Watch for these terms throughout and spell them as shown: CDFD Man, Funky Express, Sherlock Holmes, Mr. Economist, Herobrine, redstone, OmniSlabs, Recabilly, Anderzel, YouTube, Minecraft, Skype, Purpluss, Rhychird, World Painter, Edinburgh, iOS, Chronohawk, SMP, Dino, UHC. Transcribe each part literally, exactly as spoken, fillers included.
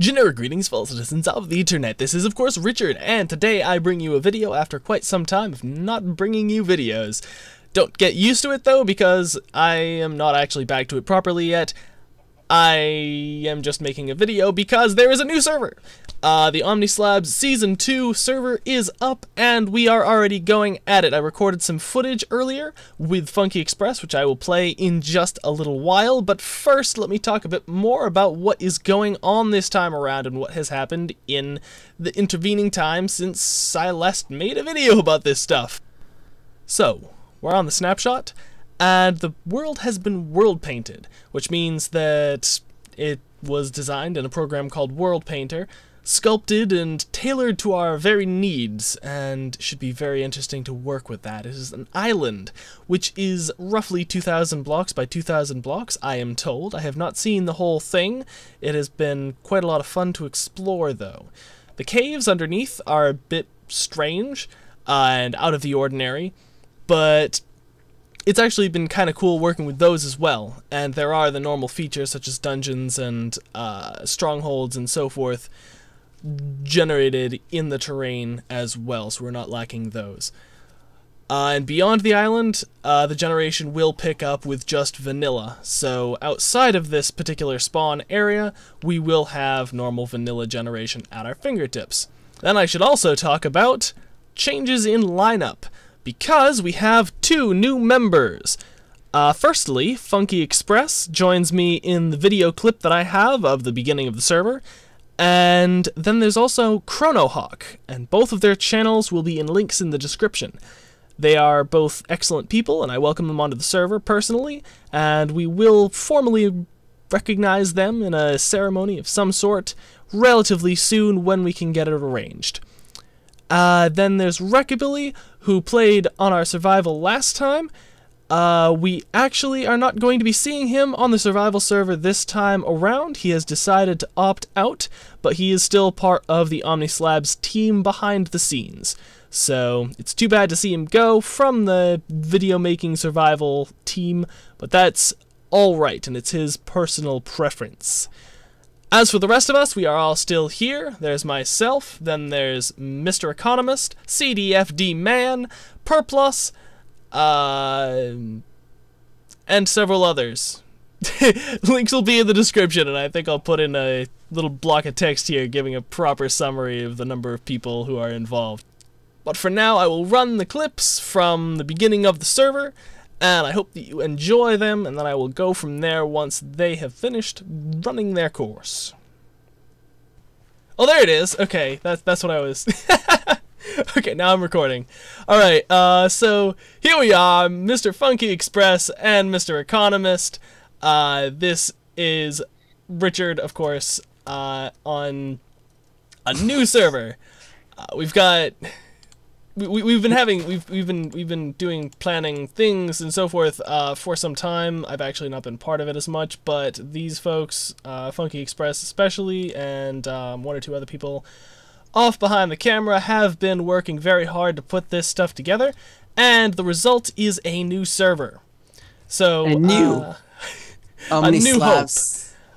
Generic greetings, fellow citizens of the internet. This is, of course, Rhychird, and today I bring you a video after quite some time of not bringing you videos. Don't get used to it, though, because I am not actually back to it properly yet. I am just making a video because there is a new server. Uh, the OmniSlabs Season two server is up, and we are already going at it. I recorded some footage earlier with Funky Express, which I will play in just a little while. But first, let me talk a bit more about what is going on this time around and what has happened in the intervening time since I last made a video about this stuff. So, we're on the snapshot. And the world has been world painted, which means that it was designed in a program called World Painter, sculpted and tailored to our very needs, and should be very interesting to work with that. It is an island, which is roughly two thousand blocks by two thousand blocks, I am told. I have not seen the whole thing. It has been quite a lot of fun to explore, though. The caves underneath are a bit strange uh, and out of the ordinary, but it's actually been kind of cool working with those as well, and there are the normal features such as dungeons and uh, strongholds and so forth generated in the terrain as well, so we're not lacking those. Uh, and beyond the island, uh, the generation will pick up with just vanilla, so outside of this particular spawn area, we will have normal vanilla generation at our fingertips. Then I should also talk about changes in lineup, because we have two new members. Uh, firstly, Funky Express joins me in the video clip that I have of the beginning of the server, and then there's also Chronohawk, and both of their channels will be in links in the description. They are both excellent people, and I welcome them onto the server personally, and we will formally recognize them in a ceremony of some sort relatively soon when we can get it arranged. Uh, then there's Recabilly, who played on our survival last time. Uh, we actually are not going to be seeing him on the survival server this time around. He has decided to opt out, but he is still part of the OmniSlabs team behind the scenes. So it's too bad to see him go from the video making survival team, but that's alright, and it's his personal preference. As for the rest of us, we are all still here. There's myself, then there's Mister Economist, C D F D Man, Purpluss, uh, and several others. Links will be in the description, and I think I'll put in a little block of text here giving a proper summary of the number of people who are involved. But for now, I will run the clips from the beginning of the server, and I hope that you enjoy them, and then I will go from there once they have finished running their course. Oh, there it is. Okay, that's, that's what I was... Okay, now I'm recording. Alright, uh, so here we are, Mister Funky Express and Mister Economist. Uh, this is Rhychird, of course, uh, on a new server. Uh, we've got... We, we've been having we've we've been we've been doing planning things and so forth uh, for some time. I've actually not been part of it as much, but these folks, uh, Funky Express especially, and um, one or two other people off behind the camera, have been working very hard to put this stuff together, and the result is a new server. So a new uh, a new hope,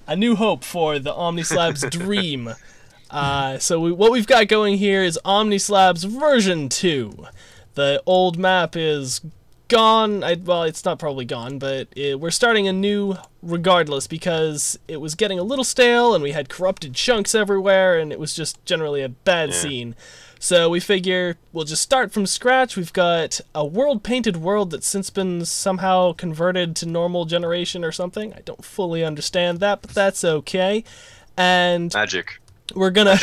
a new hope for the OmniSlabs dream. Uh, so we, what we've got going here is OmniSlabs version two. The old map is gone. I, well, it's not probably gone, but it, we're starting anew regardless, because it was getting a little stale and we had corrupted chunks everywhere and it was just generally a bad yeah. scene. So we figure we'll just start from scratch. We've got a world-painted world that's since been somehow converted to normal generation or something. I don't fully understand that, but that's okay. And magic. We're gonna.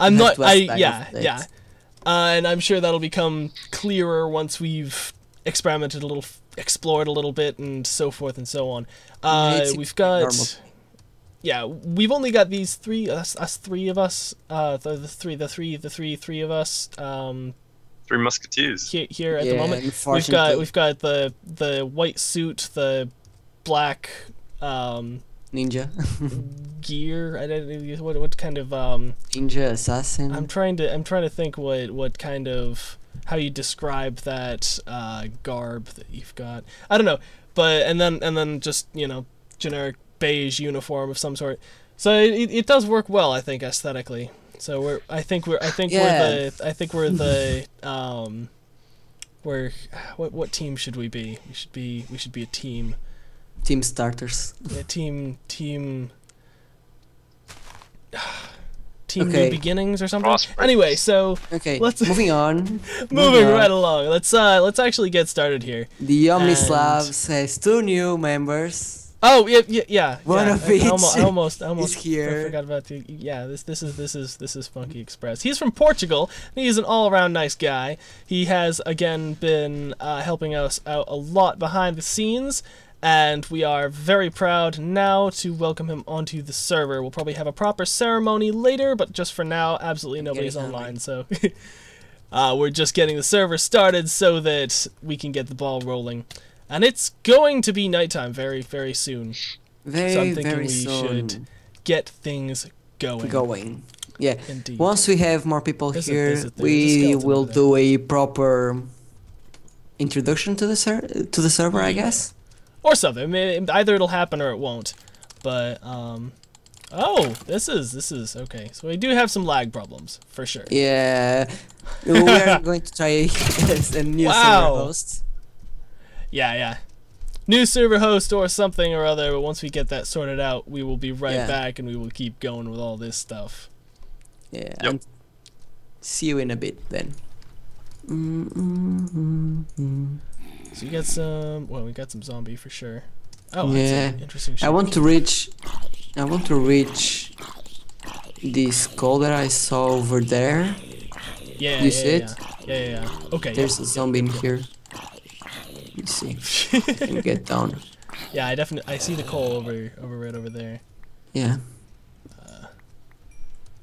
I'm not. I yeah yeah, uh, and I'm sure that'll become clearer once we've experimented a little, explored a little bit, and so forth and so on. Uh, we've got. Normal. Yeah, we've only got these three. Us, us three of us. Uh, the, the three, the three, the three, three of us. Um, three musketeers. Here, here at yeah, the moment, we've got we've got the the white suit, the black. Um, Ninja gear. I don't. What what kind of um? Ninja assassin. I'm trying to. I'm trying to think what what kind of how you describe that uh, garb that you've got. I don't know. But and then and then just you know generic beige uniform of some sort. So it, it does work well, I think, aesthetically. So we're I think we're I think yeah. we're the I think we're the um we're what what team should we be? We should be we should be a team. Team starters. Yeah, team team Team okay. New Beginnings or something. Prosperous. Anyway, so okay, let's moving on. moving moving on. right along. Let's uh let's actually get started here. The OmniSlabs has two new members. Oh yeah yeah yeah. One yeah. of each. I, I almost I almost, I almost here. I forgot about the yeah. This this is this is this is Funky Express. He's from Portugal. And he's an all-around nice guy. He has again been uh, helping us out a lot behind the scenes. And we are very proud now to welcome him onto the server. We'll probably have a proper ceremony later, but just for now, absolutely nobody's online. So uh, we're just getting the server started so that we can get the ball rolling. And it's going to be nighttime very, very soon. Very, so I'm thinking very we soon. should get things going. Going. Yeah. Indeed. Once we have more people there's here, a, there's a, there's we will do a proper introduction to the ser to the server, yeah. I guess. Or something. I mean, either it'll happen or it won't. But um, oh, this is this is okay. So we do have some lag problems for sure. Yeah, we're going to try a new wow. server host. Yeah, yeah, new server host or something or other. But once we get that sorted out, we will be right yeah. back and we will keep going with all this stuff. Yeah. Yep. See you in a bit then. Mm -mm -mm -mm. So you got some. Well, we got some zombie for sure. Oh, yeah. That's interesting. I want to reach. I want to reach this skull that I saw over there. Yeah. You yeah, see yeah. it? Yeah, yeah, yeah. Okay. There's yeah. a zombie in here. You see? Can get down. Yeah, I definitely. I see the coal over, over right over there. Yeah. Uh,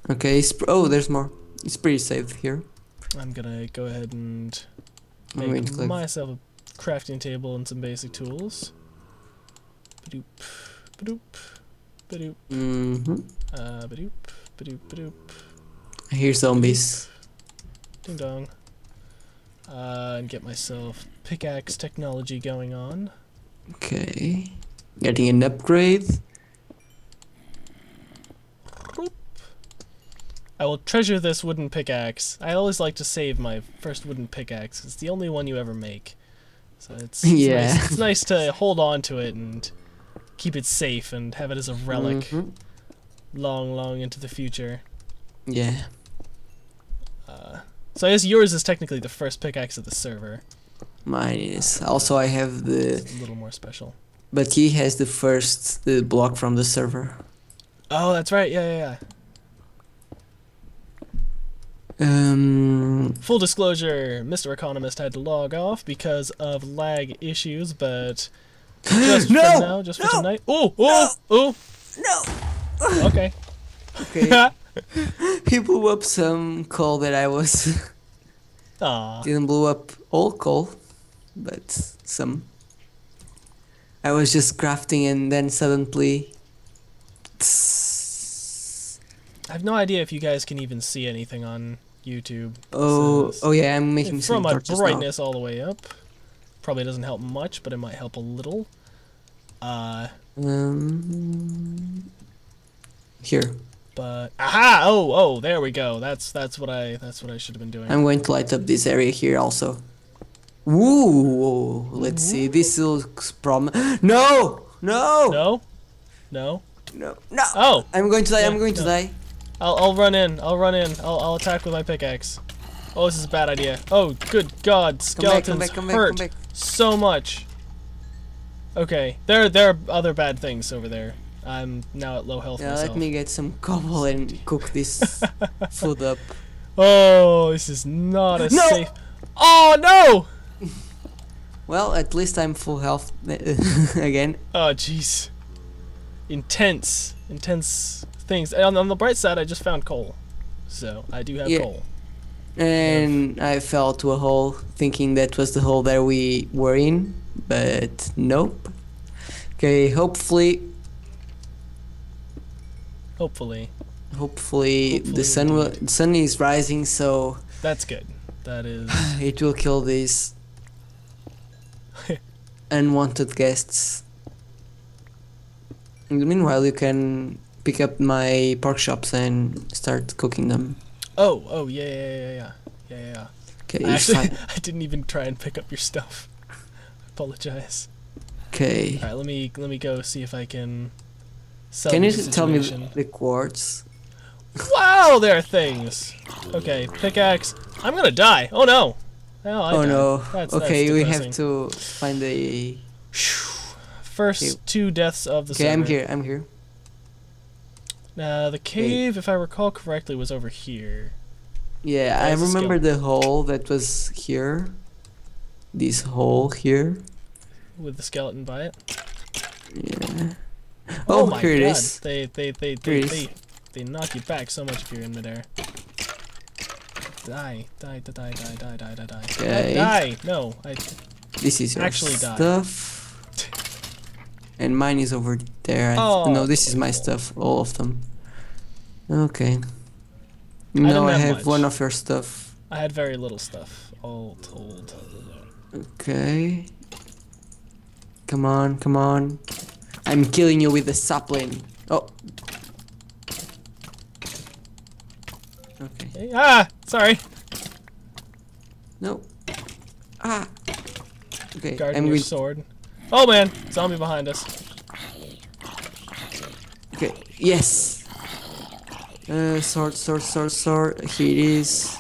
okay. It's pr oh, there's more. It's pretty safe here. I'm gonna go ahead and make myself a crafting table and some basic tools. Badoop, badoop, badoop. Mm-hmm. Uh, badoop, badoop, badoop. I hear zombies. Badoop. Ding dong. Uh, and get myself pickaxe technology going on. Okay. Getting an upgrade. Boop. I will treasure this wooden pickaxe. I always like to save my first wooden pickaxe. It's the only one you ever make. So it's, it's, yeah. nice. it's nice to hold on to it and keep it safe and have it as a relic mm-hmm. long, long into the future. Yeah. Uh, so I guess yours is technically the first pickaxe of the server. Mine is. Also I have the... It's a little more special. But he has the first the block from the server. Oh, that's right. Yeah, yeah, yeah. Um... Full disclosure, Mister Economist had to log off because of lag issues, but just no! for now, just no! for tonight. Oh, oh, oh! No! Okay. Okay. He blew up some coal that I was. Aww. Didn't blow up all coal, but some. I was just crafting and then suddenly. Tss. I have no idea if you guys can even see anything on YouTube. Oh, oh yeah, I'm making some torches now. From my brightness all the way up. Probably doesn't help much, but it might help a little. Uh. Um. Here. But aha! Oh, oh, there we go. That's that's what I that's what I should have been doing. I'm going to light up this area here also. Woo! Let's see. This looks prom. No! No! No! No! No! No! Oh! I'm going to die. Yeah, I'm going no. to die. I'll, I'll run in. I'll run in. I'll, I'll attack with my pickaxe. Oh, this is a bad idea. Oh, good God! Skeletons come back, come back, hurt come back, come back. so much. Okay, there there are other bad things over there. I'm now at low health yeah, myself. Let me get some cobble and cook this food up. Oh, this is not a no! safe. Oh no! Well, at least I'm full health again. Oh jeez. Intense, intense. Things. And on the bright side, I just found coal, so I do have yeah. coal. And yeah. I fell to a hole, thinking that was the hole that we were in, but nope. Okay, hopefully. Hopefully. Hopefully, hopefully the sun will. The sun is rising, so. That's good. That is. It will kill these unwanted guests. And meanwhile, you can pick up my pork chops and start cooking them. Oh, oh, yeah, yeah, yeah, yeah, yeah, yeah. Okay, I, actually, I didn't even try and pick up your stuff. I apologize. Okay. All right, let me let me go see if I can. Sell can you just tell me the quartz? Wow, there are things. Okay, pickaxe. I'm gonna die. Oh no. Oh, I oh no. That's, okay, that's we have to find a. First okay. two deaths of the. Okay, summer. I'm here. I'm here. Now the cave, okay. if I recall correctly, was over here. Yeah, I remember the hole that was here. This hole here. With the skeleton by it. Yeah. Oh, oh my here God. It is. They they they they, they they knock you back so much if you're in midair. Die die die die die die die die die. Okay. Die no. I this is your actually stuff. Die. And mine is over there. Oh, no, this is my stuff. All of them. Okay. No, I, I have much. one of your stuff. I had very little stuff, all told. Okay. Come on, come on. I'm killing you with the sapling. Oh. Okay. Ah, sorry. No. Ah. Okay. Guard your sword. Oh man, zombie behind us. Okay, yes. Uh, sword, sword, sword, sword. Here it is.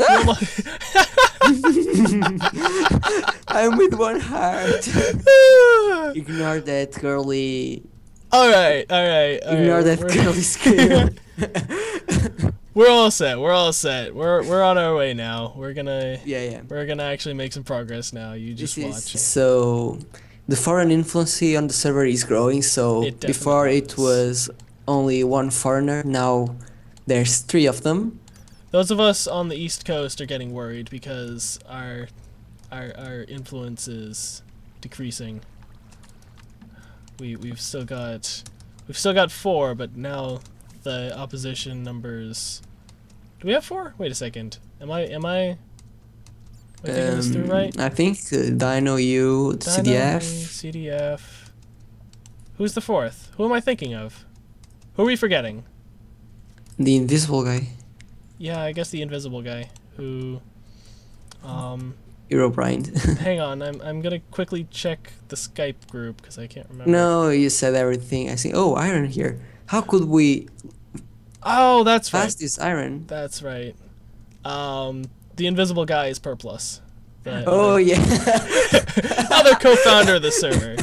Ah! I'm with one heart. Ignore that curly. Alright, alright. All Ignore right. that we're... curly scale. We're all set. We're all set. We're we're on our way now. We're gonna yeah yeah. We're gonna actually make some progress now. You just this watch. Is, so, the foreign influence on the server is growing. So it before is. it was only one foreigner. Now there's three of them. Those of us on the East Coast are getting worried because our our our influence is decreasing. We we've still got we've still got four, but now. The opposition numbers. Do we have four? Wait a second. Am I? Am I? Am I thinking um, this through right? I think uh, Dino, you, Dino, C D F. C D F. Who's the fourth? Who am I thinking of? Who are we forgetting? The invisible guy. Yeah, I guess the invisible guy. Who? Um. Herobrine. Hang on, I'm I'm gonna quickly check the Skype group because I can't remember. No, you said everything. I see. Oh, iron here. How could we? Oh, that's right. Pass this iron. That's right. Um, the invisible guy is Purpluss. Oh other, yeah. Other co-founder of the server.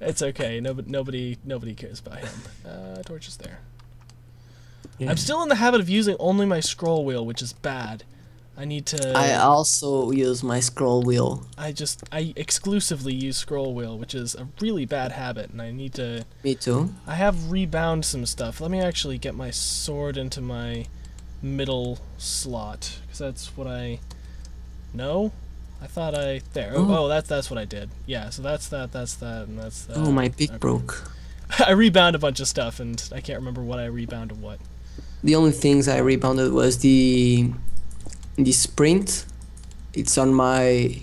It's okay. Nobody, nobody, nobody cares about him. Uh, torch is there. Yeah. I'm still in the habit of using only my scroll wheel, which is bad. I need to. I also use my scroll wheel. I just I exclusively use scroll wheel, which is a really bad habit, and I need to. Me too. I have rebound some stuff. Let me actually get my sword into my middle slot, because that's what I. No, I thought I there. Oh, oh, oh that's that's what I did. Yeah, so that's that, that's that, and that's that. Oh, my pick okay. broke. I rebound a bunch of stuff, and I can't remember what I rebounded what. The only things I rebounded was the. The sprint, it's on my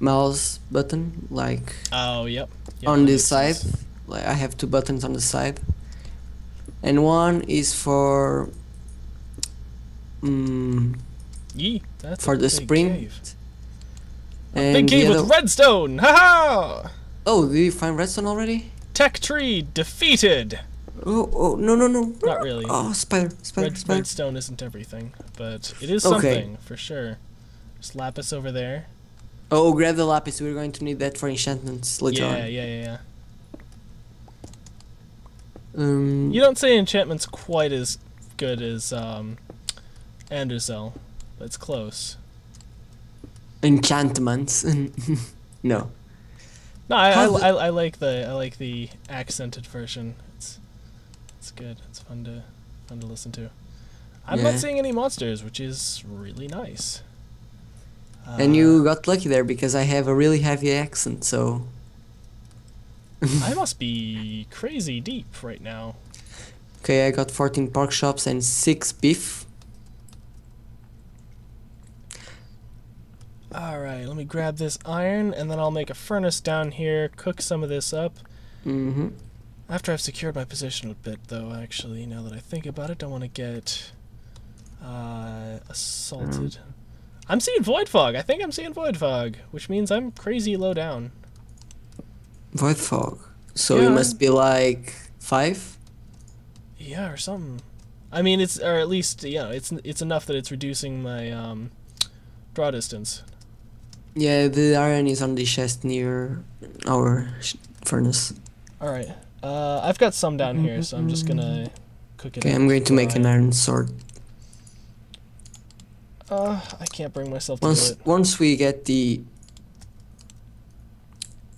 mouse button, like oh yep, yep on the side. Sense. Like I have two buttons on the side, and one is for um, Yee, that's for the sprint. A big cave with redstone, haha! Oh, did you find redstone already? Tech tree defeated. Oh, oh, no, no, no. Not really. Oh, spider, spider, Red, spider. Redstone isn't everything, but it is okay. something, for sure. Just lapis over there. Oh, grab the lapis. We're going to need that for enchantments later yeah, on. Yeah, yeah, yeah. Um, you don't say enchantment's quite as good as um, Anderzel, but it's close. Enchantments? No. No, I, I, I, I like the I like the accented version. It's good. It's fun to fun to listen to. I'm yeah. not seeing any monsters, which is really nice. Uh, and you got lucky there because I have a really heavy accent, so. I must be crazy deep right now. Okay, I got fourteen pork chops and six beef. All right, let me grab this iron, and then I'll make a furnace down here, cook some of this up. Mm-hmm. After I've secured my position a bit, though, actually, now that I think about it, don't want to get uh, assaulted. I'm seeing void fog. I think I'm seeing void fog, which means I'm crazy low down. Void fog. So yeah. You must be like five. Yeah, or something. I mean, it's or at least you know it's it's enough that it's reducing my um, draw distance. Yeah, the iron is on the chest near our sh furnace. All right. Uh, I've got some down here, so I'm just gonna cook it. Okay, I'm going to make an iron sword. Uh, I can't bring myself to once, do it. Once we get the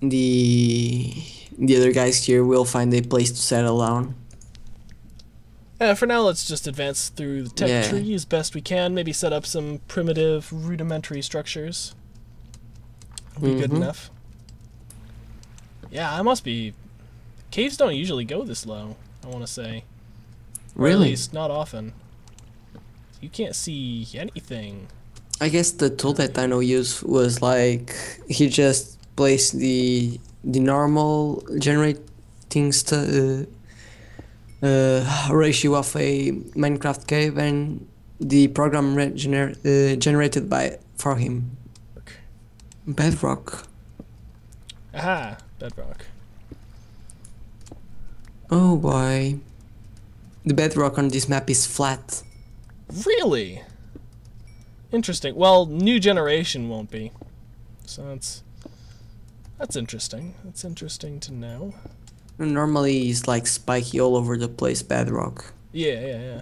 the the other guys here, we'll find a place to settle down. Yeah, for now, let's just advance through the tech yeah. tree as best we can. Maybe set up some primitive, rudimentary structures. Be mm-hmm. good enough. Yeah, I must be. Caves don't usually go this low, I want to say. Really? Or at least not often. You can't see anything. I guess the tool that Dino used was like he just placed the the normal generating st uh, uh, ratio of a Minecraft cave and the program gener uh, generated by for him. Okay. Bedrock. Aha, bedrock. Oh boy. The bedrock on this map is flat. Really? Interesting. Well, new generation won't be. So that's that's interesting. That's interesting to know. Normally it's like spiky all over the place bedrock. Yeah, yeah, yeah.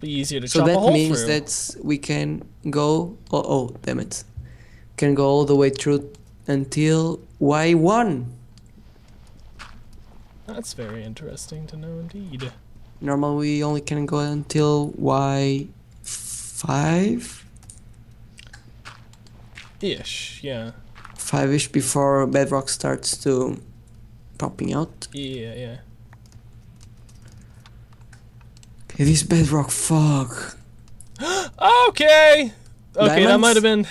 Be easier to chop a hole through. So that means that we can go oh, oh, damn it. Can go all the way through until Y one. That's very interesting to know indeed. Normally we only can go until Y five? Ish, yeah. five-ish before bedrock starts to popping out. Yeah, yeah. Okay, this bedrock fog. Okay! Okay, Diamonds? That might have been...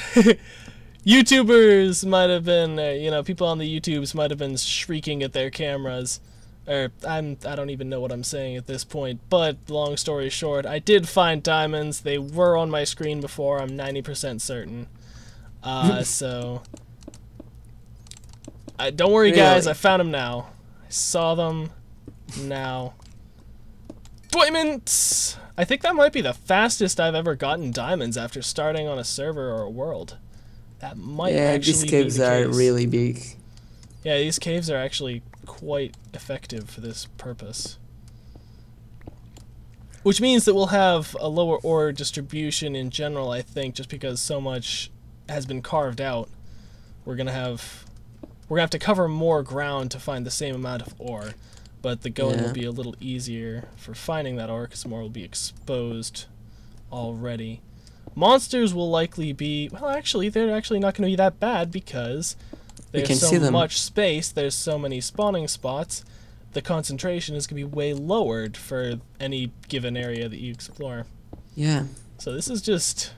YouTubers might have been, uh, you know, people on the YouTubes might have been shrieking at their cameras. Or I'm, I don't even know what I'm saying at this point, but long story short, I did find diamonds. They were on my screen before, I'm ninety percent certain. Uh, so, I, don't worry really? guys, I found them now. I saw them now. Diamonds! I think that might be the fastest I've ever gotten diamonds after starting on a server or a world. That might yeah, actually these caves be the are case. really big. Yeah, these caves are actually quite effective for this purpose. Which means that we'll have a lower ore distribution in general, I think, just because so much has been carved out. We're gonna have we're gonna have to cover more ground to find the same amount of ore, but the going yeah. will be a little easier for finding that ore because more will be exposed already. Monsters will likely be well. Actually, they're actually not going to be that bad because. There's so much space, there's so many spawning spots, the concentration is going to be way lowered for any given area that you explore. Yeah. So this is just...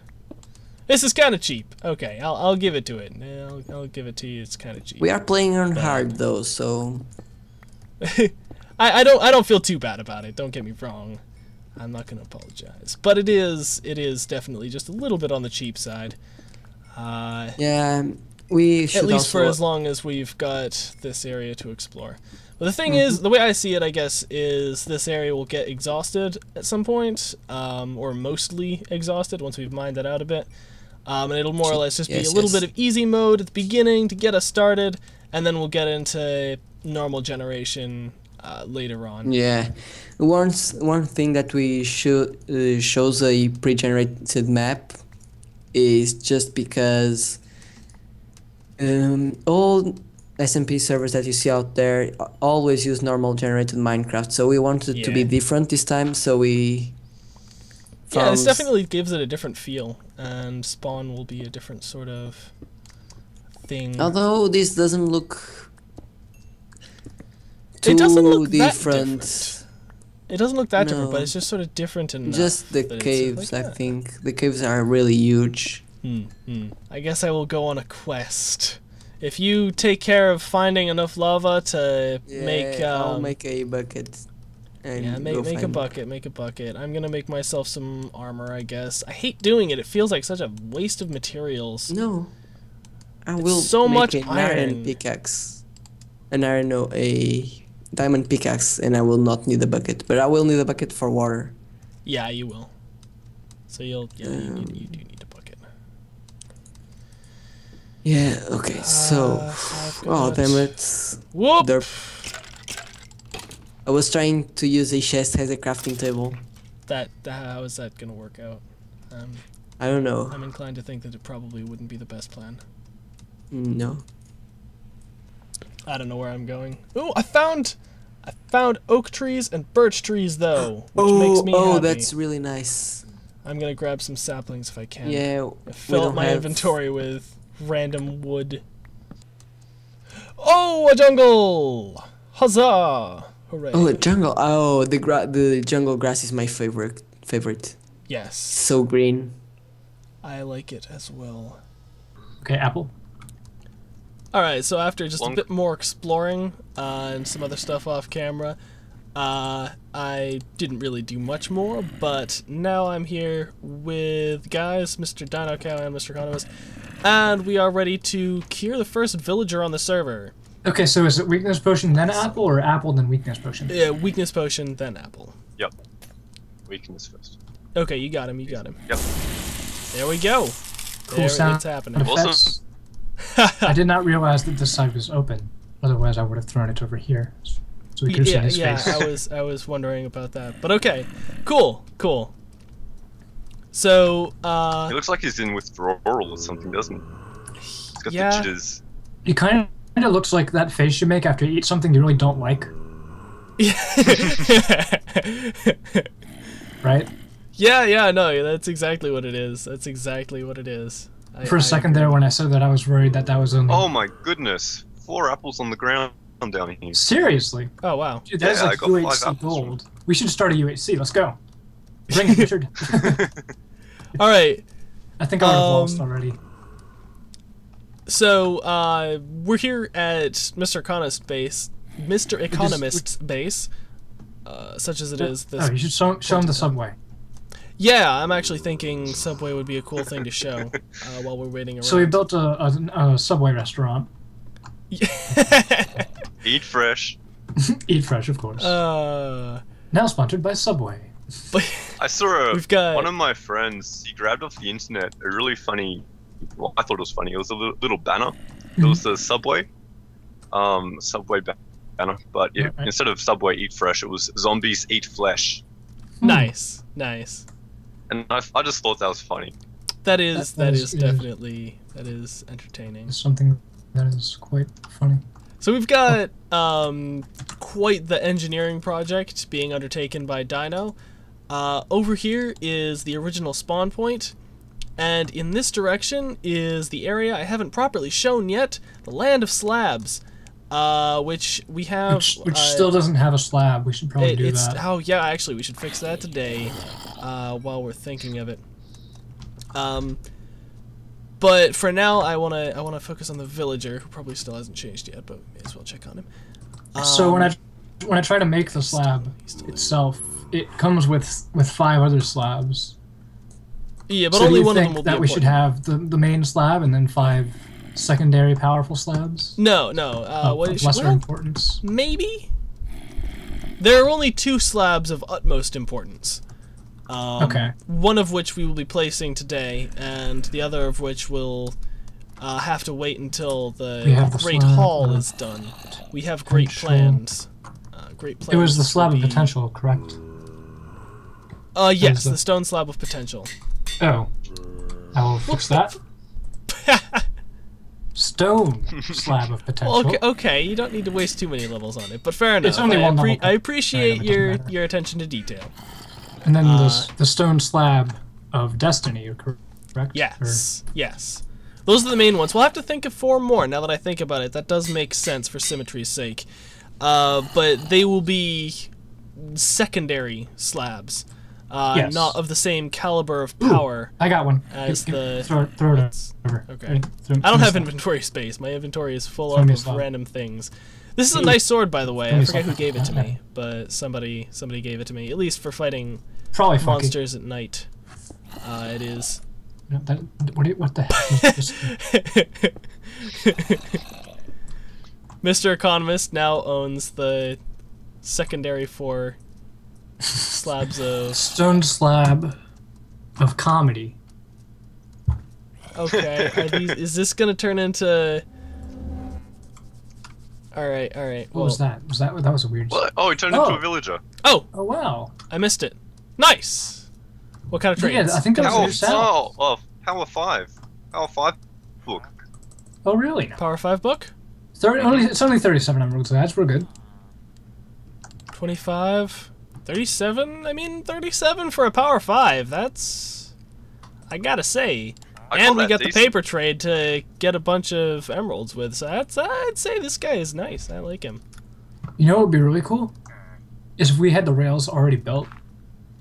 This is kind of cheap. Okay, I'll, I'll give it to it. I'll, I'll give it to you, it's kind of cheap. We are playing on but, hard, though, so... I, I, don't, I don't feel too bad about it, don't get me wrong. I'm not going to apologize. But it is, it is definitely just a little bit on the cheap side. Uh, yeah... We should at least for as long as we've got this area to explore. But the thing mm-hmm. is, the way I see it, I guess, is this area will get exhausted at some point, um, or mostly exhausted once we've mined that out a bit. Um, and it'll more or less just yes, be a little yes. bit of easy mode at the beginning to get us started, and then we'll get into normal generation uh, later on. Yeah. Once, one thing that we should uh, shows a pre-generated map is just because... Um, all S M P servers that you see out there always use normal generated Minecraft, so we wanted yeah. to be different this time, so we... Yeah, this definitely gives it a different feel, and spawn will be a different sort of thing. Although this doesn't look too it doesn't look different. different. It doesn't look that no. different, but it's just sort of different enough. Just the caves, like, yeah. I think. The caves are really huge. Hmm, hmm. I guess I will go on a quest. If you take care of finding enough lava to yeah, make... Um, I'll make a bucket. And yeah, make, make a bucket, make a bucket. I'm going to make myself some armor, I guess. I hate doing it. It feels like such a waste of materials. No. I it's will so make much an iron. iron pickaxe. An iron, no, a diamond pickaxe, and I will not need a bucket. But I will need a bucket for water. Yeah, you will. So you'll... Yeah, um, you, need, you do need a bucket. Yeah, okay, so... Uh, oh, damn it. Whoop! Derp. I was trying to use a chest as a crafting table. That, how is that gonna work out? Um, I don't know. I'm inclined to think that it probably wouldn't be the best plan. No. I don't know where I'm going. Oh, I found, I found oak trees and birch trees though, which oh, makes me oh, happy. Oh, that's really nice. I'm gonna grab some saplings if I can. Yeah. I filled my have... inventory with random wood. Oh, a jungle! Huzzah! Hooray. Oh, jungle! Oh, the gra the jungle grass is my favorite. Favorite. Yes. So green. I like it as well. Okay, apple. All right. So after just Long. a bit more exploring uh, and some other stuff off camera, uh, I didn't really do much more. But now I'm here with guys, Mister Dino Cow and Mister Economist, and we are ready to cure the first villager on the server. Okay, so is it weakness potion then apple, or apple then weakness potion? Yeah, weakness potion then apple. Yep. Weakness first. Okay, you got him. You got him. Yep. There we go. Cool there, sound. It's happening. Awesome. I did not realize that this side was open. Otherwise, I would have thrown it over here, so we could yeah, see his face. Yeah, I was I was wondering about that. But okay, cool, cool. So. Uh, it looks like he's in withdrawal or something, doesn't he? He's got yeah. the jitters. He kind of. It looks like that face you make after you eat something you really don't like. Right? Yeah, yeah, no, that's exactly what it is. That's exactly what it is. I, For a I second agree. there when I said that, I was worried that that was only... Oh my goodness. Four apples on the ground down here. Seriously? Oh, wow. Dude, that yeah, is like U H C gold. From... We should start a U H C. Let's go. Bring it, Richard. All right. I think I would have um, lost already. So, uh, we're here at Mister Economist's base, Mister Economist's base, uh, such as it is. This oh, you should show, show him the subway. Yeah, I'm actually thinking subway would be a cool thing to show uh, while we're waiting around. So we built a, a, a subway restaurant. Eat fresh. Eat fresh, of course. Uh, now sponsored by Subway. I saw a, we've got, one of my friends, he grabbed off the internet a really funny... Well, I thought it was funny. It was a little, little banner. It was the Subway, um, Subway banner. But yeah, right. Instead of Subway Eat Fresh, it was Zombies Eat Flesh. Nice, hmm. nice. And I, I just thought that was funny. That is, that, that is, is definitely, that is entertaining. Something that is quite funny. So we've got um, quite the engineering project being undertaken by Dino. Uh, over here is the original spawn point. And in this direction is the area I haven't properly shown yet, the land of slabs, uh, which we have... Which, which uh, still doesn't have a slab. We should probably it, do it's, that. Oh, yeah, actually, we should fix that today uh, while we're thinking of it. Um, but for now, I want to I want to focus on the villager, who probably still hasn't changed yet, but may as well check on him. Um, so when I, when I try to make the slab still, still itself, there. it comes with, with five other slabs. Yeah, but so only one of them will be important. So do you think that we should have the, the main slab and then five secondary powerful slabs? No, no. Uh, of what of is, lesser well, importance? Maybe? There are only two slabs of utmost importance. Um, okay. One of which we will be placing today, and the other of which will uh, have to wait until the, the Great slab, Hall uh, is done. We have great potential. plans. Uh, great plans. It was the slab of potential, correct? Uh, yes, the, the stone slab of potential. Oh, I will fix that. Stone slab of potential. Okay, okay, you don't need to waste too many levels on it, but fair enough. It's only I, one appre I appreciate no, your your attention to detail. And then uh, the, the stone slab of destiny, correct? Yes, or? yes. Those are the main ones. We'll have to think of four more now that I think about it. That does make sense for symmetry's sake. Uh, but they will be secondary slabs. uh, yes. not of the same caliber of power. Ooh, I got one. As give, the give, throw, throw it over. Okay. Ready, throw, I don't have inventory space. My inventory is full up of random things. This is a nice sword, by the way. I forget who gave it to me, but somebody somebody gave it to me. At least for fighting Probably monsters funky. at night. Uh, it is. No, that, what, you, what the heck? Mister Economist now owns the secondary four slabs of... Stone slab of comedy. Okay. Are these, is this going to turn into... All right, all right. What well, was that? Was that that was a weird? What? Oh, he turned oh. into a villager. Oh. Oh wow! I missed it. Nice. What kind of trade? Yeah, I think that power, was a oh, oh, power five. Power five book. Oh really? Power five book. Thirty. Only, it's only thirty-seven. I'm rules. So that's real good. Twenty-five. Thirty-seven. I mean, thirty-seven for a power five. That's. I gotta say. And we got the paper trade to get a bunch of emeralds with, so that's, I'd say this guy is nice. I like him. You know what would be really cool? Is if we had the rails already built,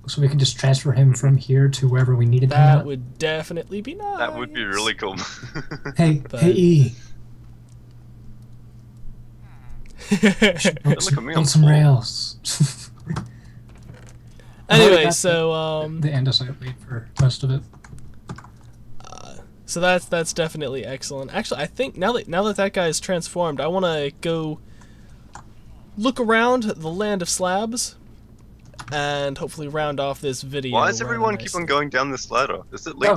so we could just transfer him from here to wherever we needed him. That would definitely be nice. That would be really cool. Hey, but... hey E. Build some, some rails. Anyway, so... Um, the andesite lead for most of it. So that's that's definitely excellent. Actually, I think now that now that that guy is transformed, I want to go look around the land of slabs and hopefully round off this video. Why does everyone keep on going down this ladder? Does it lead oh.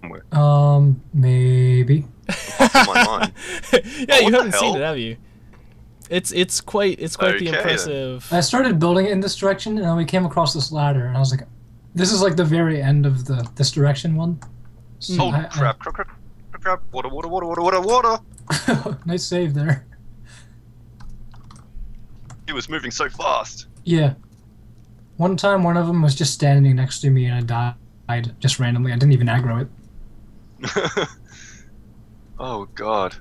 somewhere? Um, maybe. That's in my mind. Yeah, oh, you haven't seen it, have you? It's it's quite it's quite okay, the impressive. Then. I started building it in this direction, and then we came across this ladder, and I was like, "This is like the very end of the this direction one." So oh I, crap, crap, crap, crap, water, water, water, water, water, water! Nice save there. He was moving so fast. Yeah. One time one of them was just standing next to me and I died just randomly. I didn't even aggro it. Oh god.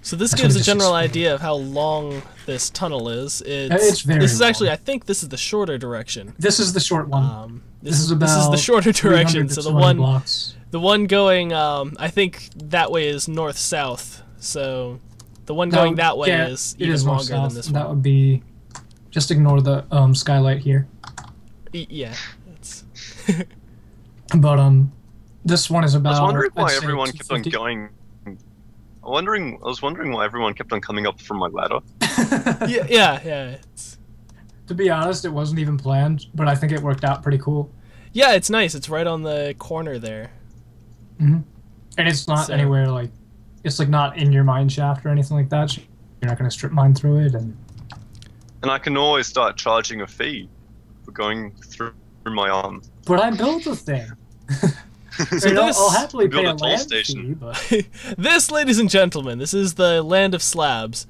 So this That's gives a general explained. idea of how long this tunnel is. It's, it's very This is long. actually, I think this is the shorter direction. This is the short one. Um, this, this is about This is the shorter direction, so the one... blocks. The one going, um, I think that way is north-south, so the one going that, that way yeah, is even is longer than this one. That would be... Just ignore the um, skylight here. E yeah. That's but um, this one is about... I was wondering why everyone kept on going... I, wondering, I was wondering why everyone kept on coming up from my ladder. yeah, yeah, yeah. It's... To be honest, it wasn't even planned, but I think it worked out pretty cool. Yeah, it's nice. It's right on the corner there. Mm-hmm. And it's not so, anywhere like, it's like not in your mine shaft or anything like that. You're not going to strip mine through it. And and I can always start charging a fee for going through my arm. But I built the thing. So you know, this, I'll happily pay a, a land station. Fee, but... This, ladies and gentlemen, this is the land of slabs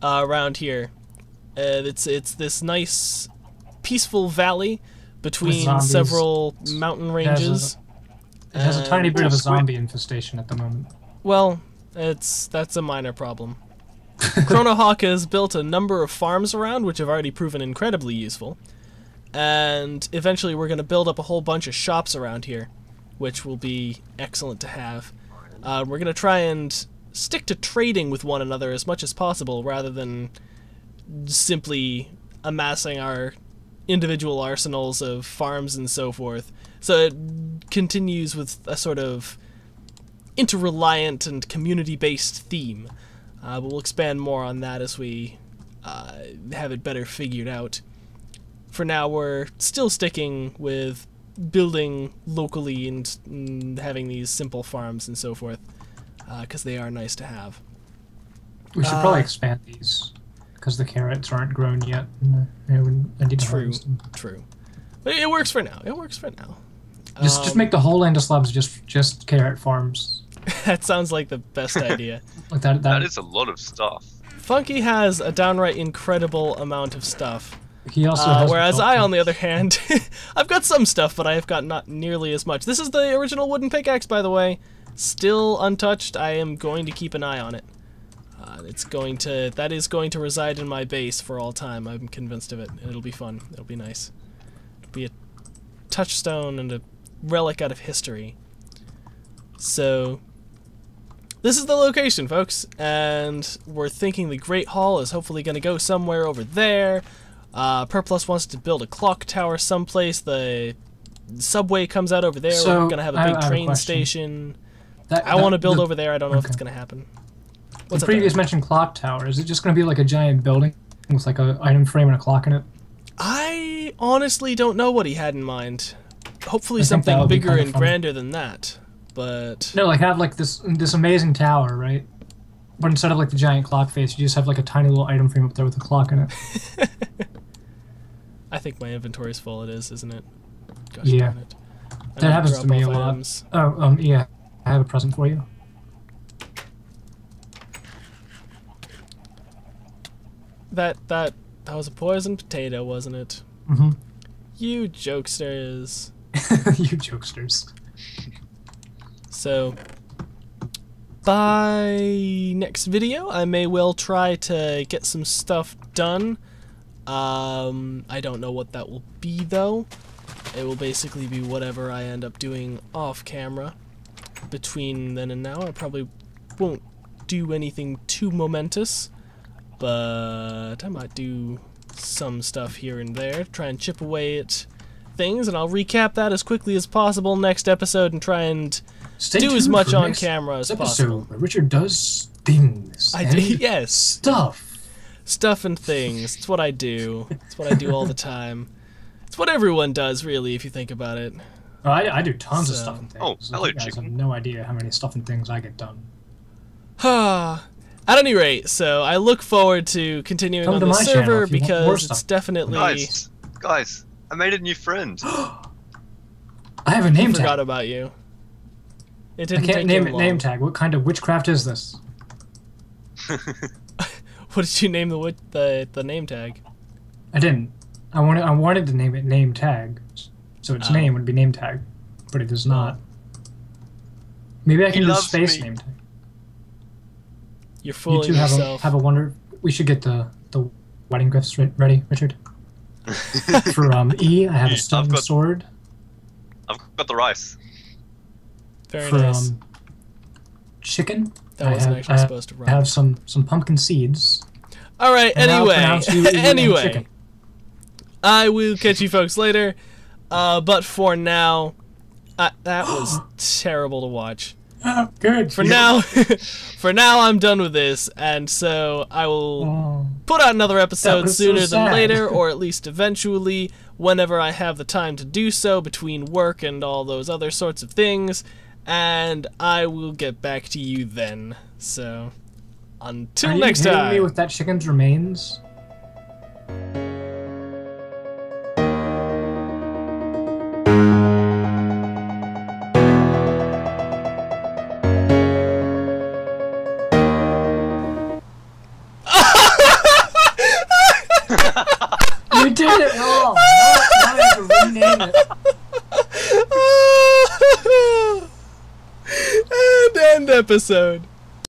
uh, around here. Uh, it's it's this nice, peaceful valley between several mountain ranges. It has a tiny bit of a zombie infestation at the moment. Well, it's that's a minor problem. Chronohawk has built a number of farms around, which have already proven incredibly useful. And eventually we're going to build up a whole bunch of shops around here, which will be excellent to have. Uh, we're going to try and stick to trading with one another as much as possible, rather than simply amassing our individual arsenals of farms and so forth. So it continues with a sort of interreliant and community-based theme. Uh, but we'll expand more on that as we uh, have it better figured out. For now, we're still sticking with building locally and, and having these simple farms and so forth, because uh, they are nice to have. We should uh, probably expand these, because the carrots aren't grown yet. I need to true, true. But it works for now. It works for now. Just, um, just make the whole land of slabs just, just carrot farms. That sounds like the best idea. Like that, that, that is a lot of stuff. Funky has a downright incredible amount of stuff. He also uh, has whereas I, things. on the other hand, I've got some stuff, but I have got not nearly as much. This is the original wooden pickaxe, by the way. Still untouched. I am going to keep an eye on it. Uh, it's going to that is going to reside in my base for all time. I'm convinced of it, and it'll be fun. It'll be nice. It'll be a touchstone and a relic out of history. So this is the location, folks, and we're thinking the Great Hall is hopefully going to go somewhere over there. Uh, Purpluss wants to build a clock tower someplace. The subway comes out over there. So we're going to have a big I, I train a station. That, I want to build the, over there. I don't know okay. if it's going to happen. What's the previous there? mentioned clock tower, is it just going to be like a giant building with like an item frame and a clock in it? I honestly don't know what he had in mind. Hopefully I something bigger and fun. grander than that. But no, like have like this this amazing tower, right? But instead of like the giant clock face, you just have like a tiny little item frame up there with a clock in it. I think my inventory is full. It is, isn't it? Gosh, yeah, darn it. That happens to me a lot. Oh, um, yeah, I have a present for you. That that that was a poisoned potato, wasn't it? Mm-hmm. You jokesters. You jokesters. So, by next video, I may well try to get some stuff done. Um, I don't know what that will be, though. It will basically be whatever I end up doing off camera. Between then and now, I probably won't do anything too momentous, but I might do some stuff here and there, try and chip away at things, and I'll recap that as quickly as possible next episode and try and... Stay do as much on camera as episode, possible. Rhychird does things. I do, yes. Stuff. Stuff and things. It's what I do. It's what I do all the time. It's what everyone does, really, if you think about it. Oh, I, I do tons so. of stuff and things. Oh, hello, you guys chicken. have no idea how many stuff and things I get done. At any rate, so I look forward to continuing Come on to the server because it's definitely... Guys, guys, I made a new friend. I have a name I forgot tag. about you. It didn't I can't take name it long. name tag. What kind of witchcraft is this? What did you name the the the name tag? I didn't. I wanted I wanted to name it name tag, so its oh. name would be name tag, but it is not. Maybe I can do space name tag. You're fooling you two yourself. Have a, have a wonder. We should get the the wedding gifts ready, Rhychird. For um E, I have a stone got, sword. I've got the rice. Very from nice. chicken. That wasn't have, actually I supposed to rhyme. I have some, some pumpkin seeds. All right, anyway. Anyway. I will catch you folks later. Uh, but for now, uh, that was terrible to watch. Oh, good. For now, for now, I'm done with this, and so I will oh, put out another episode sooner so than later, or at least eventually, whenever I have the time to do so between work and all those other sorts of things. And I will get back to you then. So, until Are you next time. Me with that chicken's remains. You did it all. Now I have to rename it. End episode.